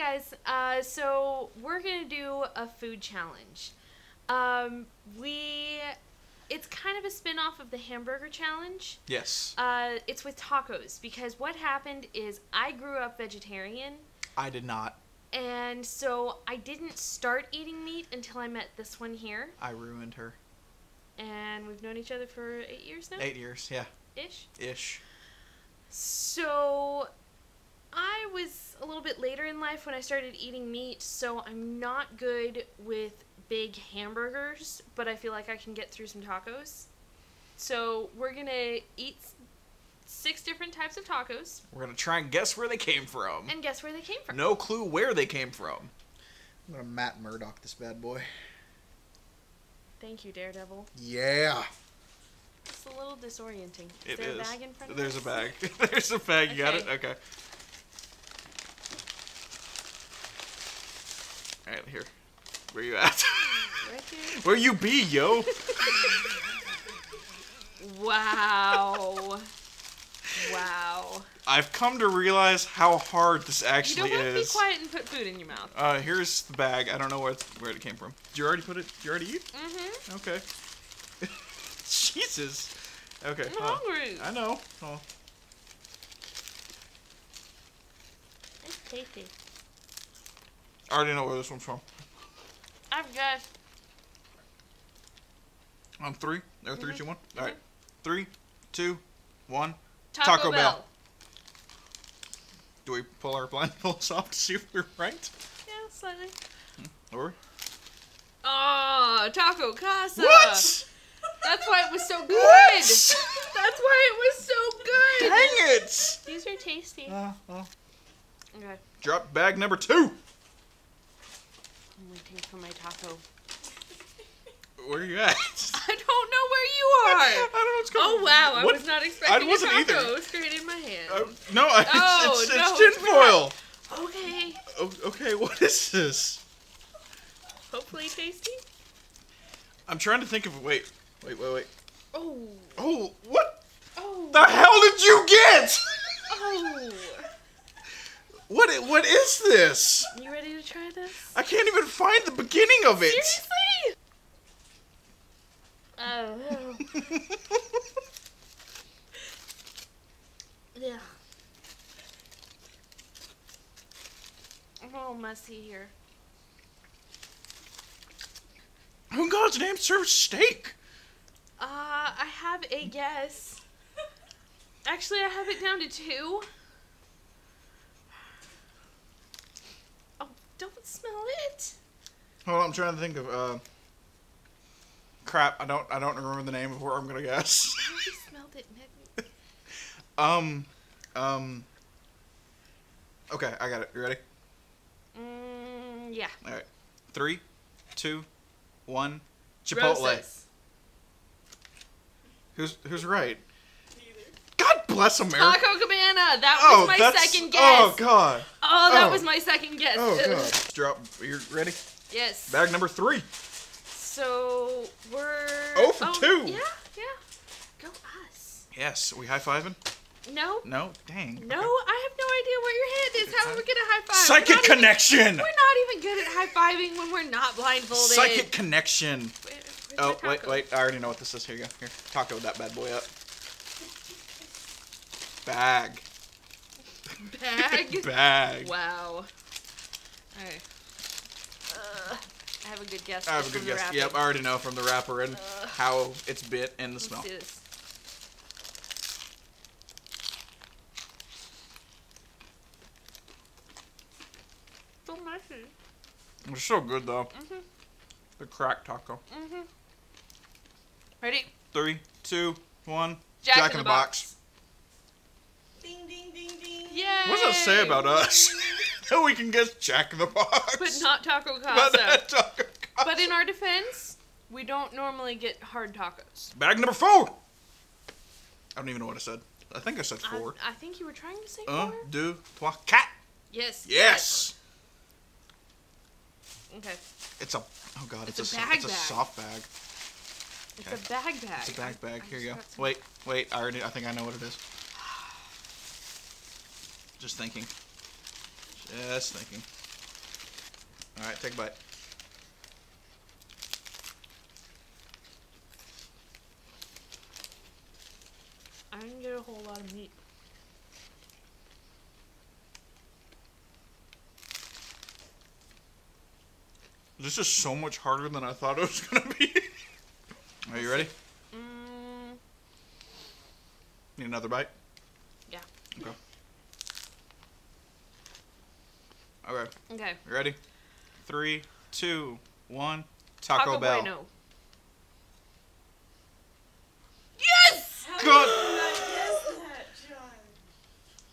Hey guys, so we're gonna do a food challenge. It's kind of a spin-off of the hamburger challenge. Yes. It's with tacos, because what happened is I grew up vegetarian. I did not. And so I didn't start eating meat until I met this one here. I ruined her. And we've known each other for 8 years now? 8 years, yeah. Ish. So I was a little bit later in life when I started eating meat, so I'm not good with big hamburgers, but I feel like I can get through some tacos. So we're going to eat 6 different types of tacos. We're going to try and guess where they came from. No clue where they came from. I'm going to Matt Murdock this bad boy. Thank you, Daredevil. Yeah. It's a little disorienting. Is there a bag in front of us? There's a bag. There's a bag. You got it? Okay. All right, here. Where you at? Right here. Where you be, yo? Wow. Wow. I've come to realize how hard this actually is. You don't want to be quiet and put food in your mouth. Here's the bag. I don't know where it came from. Did you already put it? Did you already eat? Mm-hmm. Okay. Jesus. Okay. I'm hungry. I know. Oh. It's tasty. I already know where this one's from. I've guessed. On 3? Or 3, 2, 1? Mm-hmm. Alright. 3, 2, 1. Taco Bell. Do we pull our blindfolds off to see if we're right? Yeah, slightly. Or? Oh, Taco Casa. What? That's why it was so good. What? That's why it was so good. Dang it. These are tasty. Okay. Drop bag number 2. I'm waiting for my taco. Where are you at? I don't know where you are. I don't know what's going on. Oh, wow. I was not expecting a taco straight in my hand. It's tinfoil. Okay. Okay, what is this? Hopefully tasty. I'm trying to think of... Wait. Oh. Oh, what? Oh. The hell did you get? Oh. What is this? You ready to try this? I can't even find the beginning of it. Seriously? Oh. Yeah. I'm all messy here. Who in God's name serves steak? I have a guess. Actually, I have it down to 2. Don't smell it. Well, I'm trying to think of crap. I don't remember the name of where I'm gonna guess. I already smelled it, Nick. Okay, I got it. You ready? Yeah. All right. 3, 2, 1. Chipotle. Roses. Who's right? Neither. God bless America. Taco Cabana. That was my second guess. Oh God. Oh, that was my second guess. Oh, God. Drop. You're ready? Yes. Bag number 3. So, we're... 0 for 2. Yeah. Go us. Yes. Are we high-fiving? No. No? Dang. No, okay. I have no idea where your hand is. How are we going to high-five? Psychic connection! We're not even good at high-fiving when we're not blindfolded. Psychic connection. Wait. I already know what this is. Here you go. Here. Taco that bad boy up. Bag. Wow. Alright. I have a good guess. Yep, I already know from the wrapper and how it's bit and the smell. Let's do this. So messy. It's so good though. Mm-hmm. The crack taco. Mm-hmm. Ready? 3, 2, 1. Jack in the Box. Yay. What does that say about us? That we can guess Jack in the Box. But not Taco Casa. But in our defense, we don't normally get hard tacos. Bag number 4. I don't even know what I said. I think I said 4. I think you were trying to say 4. 1, 2, 3, 4. Yes. Okay. It's a... Oh, God. It's a soft bag. Okay. It's a bag. Here you go. Wait. I think I know what it is. Just thinking. All right, take a bite. I didn't get a whole lot of meat. This is so much harder than I thought it was going to be. Are you ready? Need another bite? Yeah. Okay. Okay. Okay. You ready? 3, 2, 1. Taco Bell. Bueno. Yes! Good.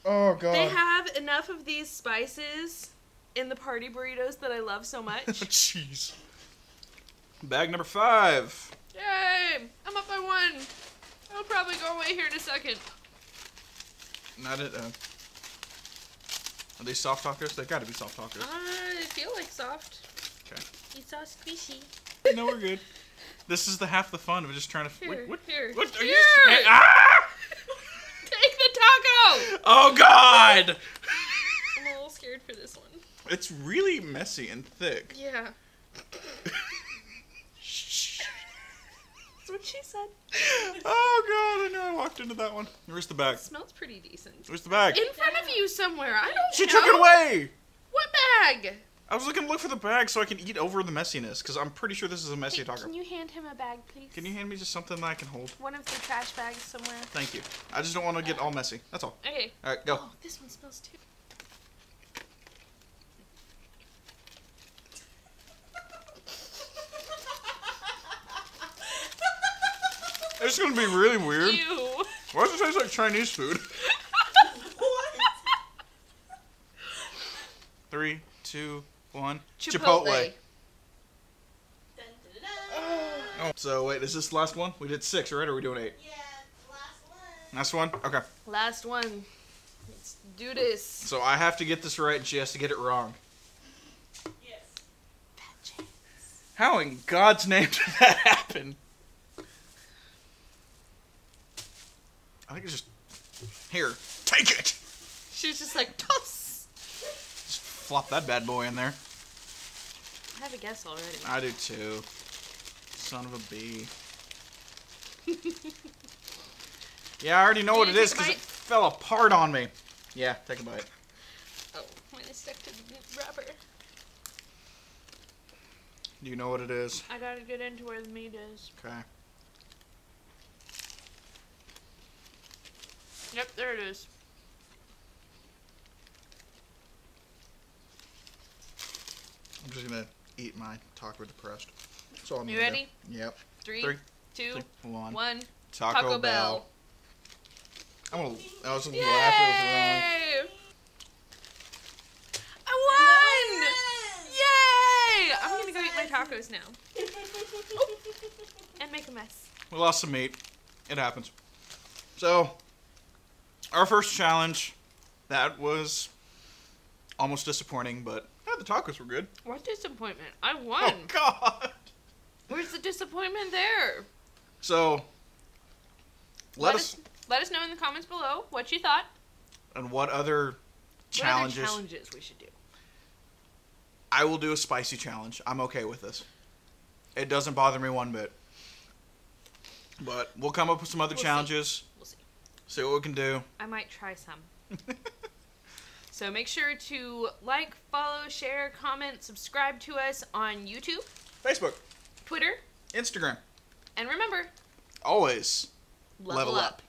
Oh, God. They have enough of these spices in the party burritos that I love so much. Jeez. Bag number 5. Yay! I'm up by 1. I'll probably go away here in a second. Not at, are these soft tacos? They gotta be soft tacos. They feel like soft. Okay. It's all squishy. No, we're good. This is the half the fun of just trying to... What? Are you... Ah! Take the taco! Oh, God! I'm a little scared for this one. It's really messy and thick. Yeah. That's what she said. Oh, God. I know I walked into that one. Where's the bag? It smells pretty decent. Where's the bag? In front of you somewhere. I don't know. She took it away. What bag? I was looking for the bag so I can eat over the messiness, because I'm pretty sure this is a messy taco. Can you hand him a bag, please? Can you hand me just something that I can hold? One of the trash bags somewhere. Thank you. I just don't want to get all messy. That's all. Okay. All right, go. Oh, this one smells too. It's gonna be really weird. Ew. Why does it taste like Chinese food? What? 3, 2, 1. Chipotle. Dun, dun, dun. Oh. So wait, is this the last one? We did 6, right? Or are we doing 8? Yeah, last one. Last one? Okay. Last one. Let's do this. So I have to get this right, and she has to get it wrong. Yes. Bad chance. How in God's name did that happen? I think it's just, here, take it! She's just like, toss! Just flop that bad boy in there. I have a guess already. I do too. Son of a bee. Yeah, I already know what it is because it fell apart on me. Yeah, take a bite. Oh, mine is stuck to the rubber. Do you know what it is? I gotta get into where the meat is. Okay. Yep, there it is. I'm just gonna eat my taco depressed. That's all I'm gonna do. You ready? Yep. 3, 2, 1. Taco Bell. I was gonna laugh at it. I won! Yay! I'm gonna go eat my tacos now. Oh, and make a mess. We lost some meat. It happens. So. Our first challenge, that was almost disappointing, but the tacos were good. What disappointment? I won. Oh, God. Where's the disappointment there? So, let us know in the comments below what you thought. And what other challenges. What other challenges we should do. I will do a spicy challenge. I'm okay with this. It doesn't bother me one bit. But we'll come up with some other challenges. See what we can do. I might try some. So make sure to like, follow, share, comment, subscribe to us on YouTube, Facebook, Twitter, Instagram. And remember, always level up.